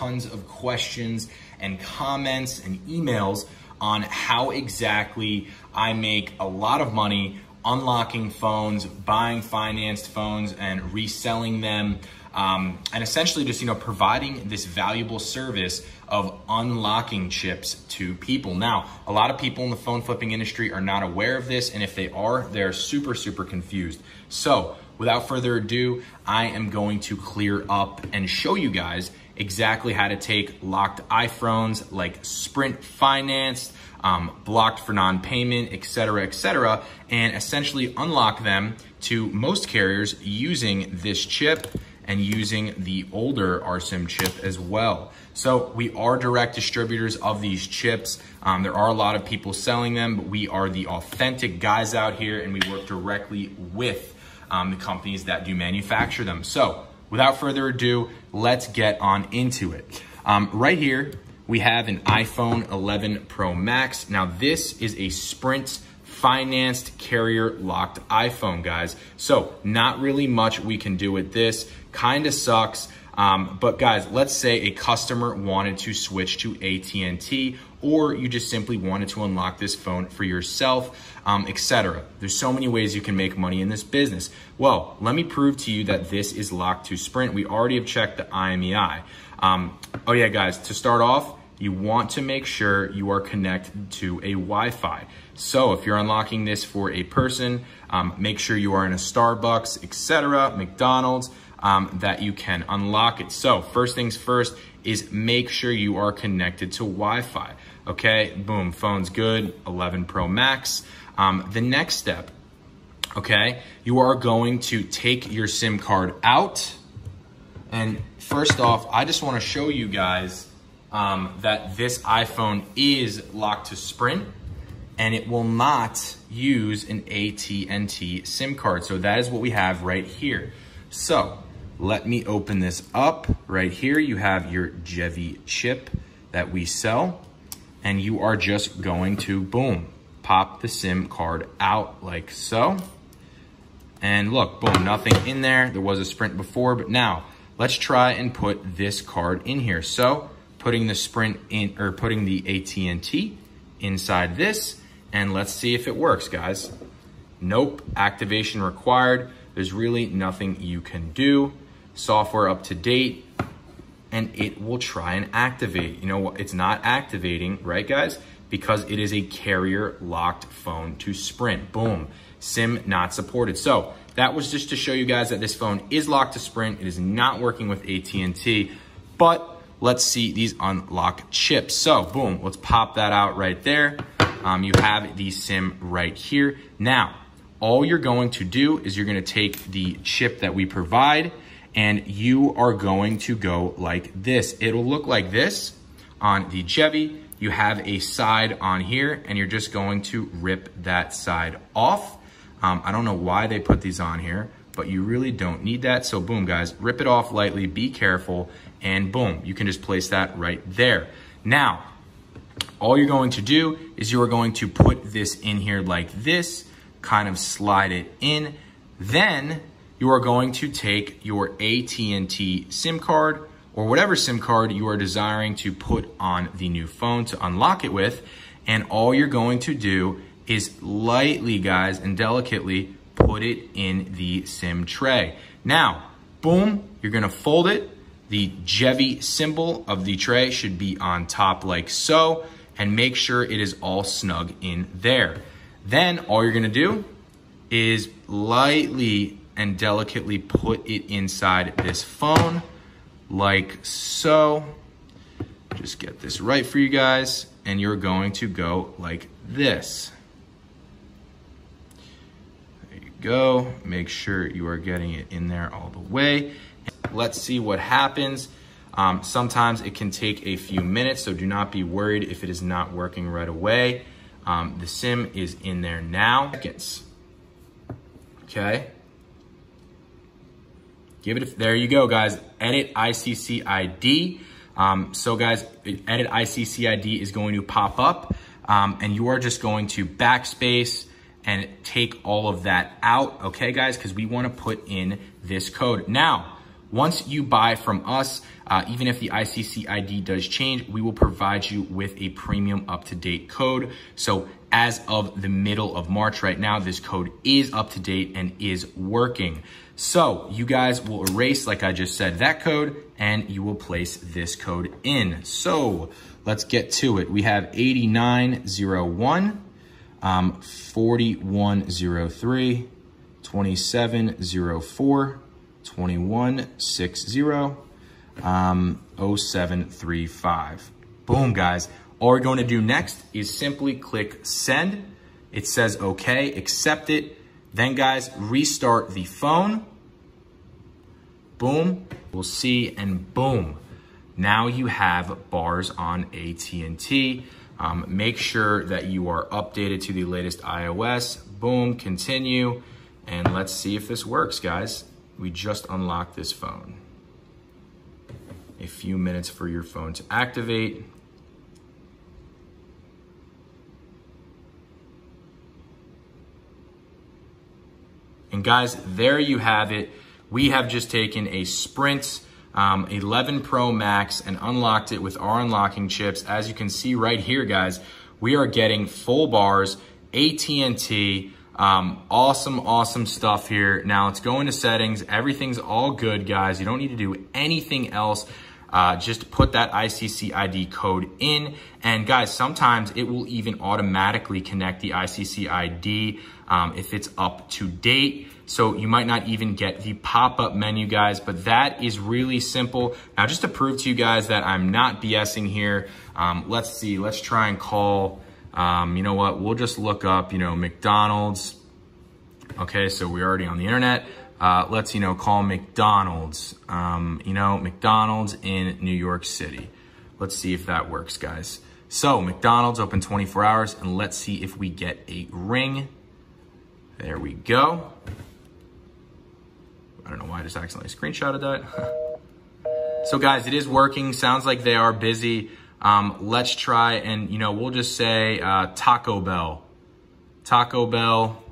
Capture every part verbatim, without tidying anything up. tons of questions and comments and emails on how exactly I make a lot of money unlocking phones, buying financed phones and reselling them, um, and essentially just, you know, providing this valuable service of unlocking chips to people. Now, a lot of people in the phone flipping industry are not aware of this, and if they are, they're super, super confused. So without further ado, I am going to clear up and show you guys exactly how to take locked iPhones like Sprint financed, um, blocked for non-payment, et cetera, et cetera, and essentially unlock them to most carriers using this chip and using the older R SIM chip as well. So we are direct distributors of these chips. Um, there are a lot of people selling them, but we are the authentic guys out here, and we work directly with um, the companies that do manufacture them. So without further ado, let's get on into it. Um, right here, we have an iPhone eleven Pro Max. Now this is a Sprint financed carrier locked iPhone, guys. So not really much we can do with this. Kind of sucks. Um, but guys, let's say a customer wanted to switch to A T and T, or you just simply wanted to unlock this phone for yourself, um, et cetera. There's so many ways you can make money in this business. Well, let me prove to you that this is locked to Sprint. We already have checked the I M E I. Um, oh yeah, guys, to start off, you want to make sure you are connected to a Wi-Fi. So if you're unlocking this for a person, um, make sure you are in a Starbucks, et cetera, McDonald's, Um, that you can unlock it. So first things first is make sure you are connected to Wi-Fi. Okay, boom, phone's good, eleven Pro Max. Um, the next step, okay, you are going to take your SIM card out. And first off, I just wanna show you guys um, that this iPhone is locked to Sprint, and it will not use an A T and T SIM card. So that is what we have right here. So let me open this up. Right here, you have your Gevey chip that we sell, and you are just going to, boom, pop the SIM card out like so. And look, boom, nothing in there. There was a Sprint before, but now let's try and put this card in here. So putting the Sprint in, or putting the A T and T inside this, and let's see if it works, guys. Nope, activation required. There's really nothing you can do. Software up to date, and it will try and activate. You know what? It's not activating, right, guys? Because it is a carrier locked phone to Sprint. Boom, SIM not supported. So that was just to show you guys that this phone is locked to Sprint. It is not working with A T and T, but let's see these unlock chips. So boom, let's pop that out right there. Um, you have the SIM right here. Now, all you're going to do is you're going to take the chip that we provide, and you are going to go like this. It'll look like this on the Gevey. You have a side on here, and you're just going to rip that side off. Um, I don't know why they put these on here, but you really don't need that. So boom, guys, rip it off lightly, be careful, and boom, you can just place that right there. Now, all you're going to do is you are going to put this in here like this, kind of slide it in. Then you are going to take your A T and T SIM card, or whatever SIM card you are desiring to put on the new phone to unlock it with. And all you're going to do is lightly, guys, and delicately put it in the SIM tray. Now, boom, you're gonna fold it. The Gevey symbol of the tray should be on top like so, and make sure it is all snug in there. Then all you're gonna do is lightly and delicately put it inside this phone like so. Just get this right for you guys, and you're going to go like this. There you go. Make sure you are getting it in there all the way. Let's see what happens. Um, sometimes it can take a few minutes, so do not be worried if it is not working right away. Um, the SIM is in there now. Seconds. Okay. Give it a, there you go, guys. Edit I C C I D. Um, so guys, edit I C C I D is going to pop up, um, and you are just going to backspace and take all of that out. Okay, guys, because we want to put in this code. Now, Once you buy from us, uh, even if the I C C I D does change, we will provide you with a premium up-to-date code. So as of the middle of March right now, this code is up-to-date and is working. So you guys will erase, like I just said, that code, and you will place this code in. So let's get to it. We have eighty-nine oh one, um, forty-one oh three, twenty-seven oh four, twenty-one sixty, um, oh seven three five. Boom, guys. All we're going to do next is simply click send. It says okay, accept it. Then, guys, restart the phone. Boom. We'll see, and boom. Now you have bars on A T and T. Um, make sure that you are updated to the latest iOS. Boom, continue. And let's see if this works, guys. We just unlocked this phone. A few minutes for your phone to activate. And guys, there you have it. We have just taken a Sprint um, eleven Pro Max and unlocked it with our unlocking chips. As you can see right here, guys, we are getting full bars, A T and T, Um, awesome, awesome stuff here. Now let's go into settings. Everything's all good, guys. You don't need to do anything else. Uh, just put that I C C I D code in. And guys, sometimes it will even automatically connect the I C C I D um, if it's up to date. So you might not even get the pop-up menu, guys, but that is really simple. Now just to prove to you guys that I'm not BSing here, um, let's see, let's try and call... Um, you know what, we'll just look up, you know, McDonald's. Okay, so we're already on the internet. Uh, let's, you know, call McDonald's, um, you know, McDonald's in New York City. Let's see if that works, guys. So McDonald's open twenty-four hours, and let's see if we get a ring. There we go. I don't know why I just accidentally screenshotted that. So guys, it is working. Sounds like they are busy. Um, let's try and, you know, we'll just say uh, Taco Bell. Taco Bell.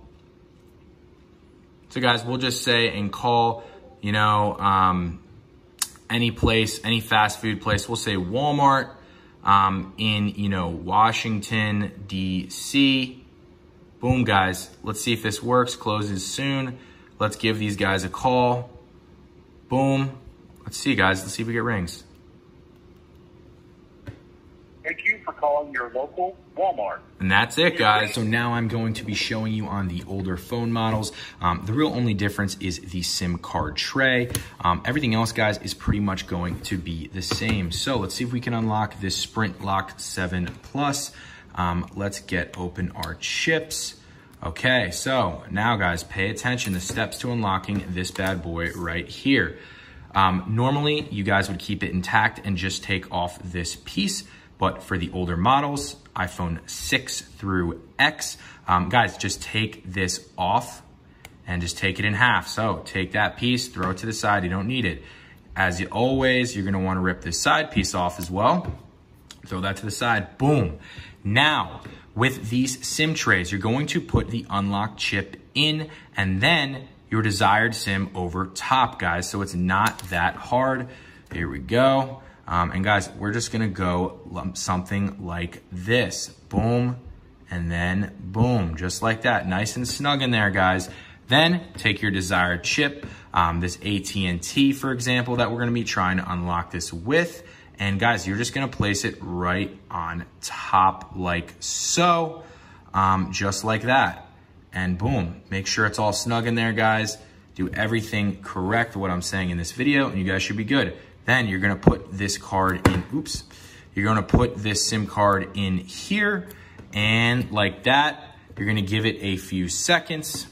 So, guys, we'll just say and call, you know, um, any place, any fast food place. We'll say Walmart um, in, you know, Washington, D C Boom, guys. Let's see if this works. Closes soon. Let's give these guys a call. Boom. Let's see, guys. Let's see if we get rings. Thank you for calling your local Walmart. And that's it, guys. So now I'm going to be showing you on the older phone models. Um, the real only difference is the SIM card tray. Um, everything else, guys, is pretty much going to be the same. So let's see if we can unlock this Sprint Lock seven Plus. Um, let's get open our chips. Okay, so now, guys, pay attention to the steps to unlocking this bad boy right here. Um, normally, you guys would keep it intact and just take off this piece. But for the older models, iPhone six through X, um, guys, just take this off and just take it in half. So take that piece, throw it to the side. You don't need it. As you always, you're gonna wanna rip this side piece off as well. Throw that to the side, boom. Now, with these SIM trays, you're going to put the unlocked chip in and then your desired SIM over top, guys. So it's not that hard. Here we go. Um, and guys, we're just gonna go lump something like this. Boom, and then boom, just like that. Nice and snug in there, guys. Then take your desired chip, um, this A T and T, for example, that we're gonna be trying to unlock this with. And guys, you're just gonna place it right on top like so, um, just like that. And boom, make sure it's all snug in there, guys. Do everything correct, what I'm saying in this video, and you guys should be good. Then you're gonna put this card in, oops. You're gonna put this SIM card in here, and like that, you're gonna give it a few seconds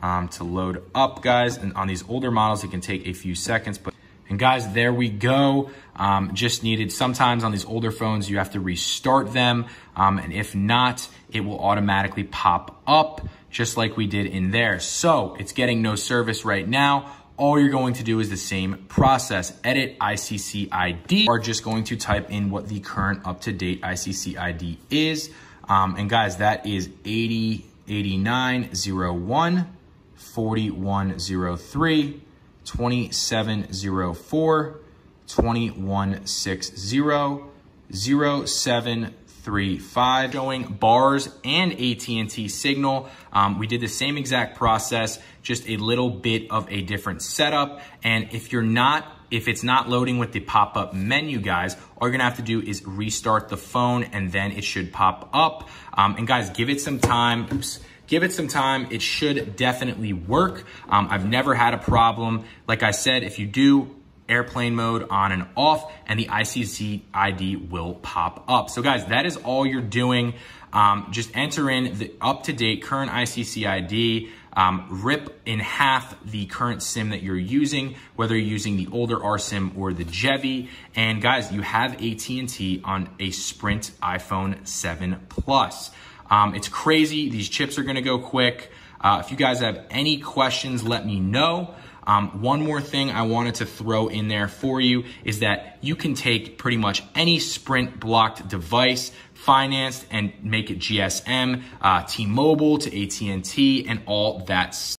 um, to load up, guys. And on these older models, it can take a few seconds. But And guys, there we go. Um, just needed, sometimes on these older phones, you have to restart them. Um, and if not, it will automatically pop up just like we did in there. So it's getting no service right now. All you're going to do is the same process. Edit I C C I D, or just going to type in what the current up-to-date I C C I D is. Um, and guys, that is eighty, eighty-nine oh one, forty-one oh three, twenty-seven oh four, twenty-one sixty, oh seven thirty-five, showing bars and A T and T signal. Um, we did the same exact process, just a little bit of a different setup. And if you're not, if it's not loading with the pop-up menu, guys, all you're gonna have to do is restart the phone and then it should pop up. Um, and guys, give it some time. Oops. Give it some time. It should definitely work. Um, I've never had a problem. Like I said, if you do, airplane mode on and off, and the I C C I D will pop up. So guys, that is all you're doing. Um, just enter in the up-to-date current I C C I D, um, rip in half the current SIM that you're using, whether you're using the older R SIM or the Gevey. And guys, you have A T and T on a Sprint iPhone seven Plus. Um, it's crazy. These chips are going to go quick. Uh, if you guys have any questions, let me know. Um, one more thing I wanted to throw in there for you is that you can take pretty much any Sprint blocked device, financed, and make it G S M, uh, T-Mobile to A T and T and all that stuff.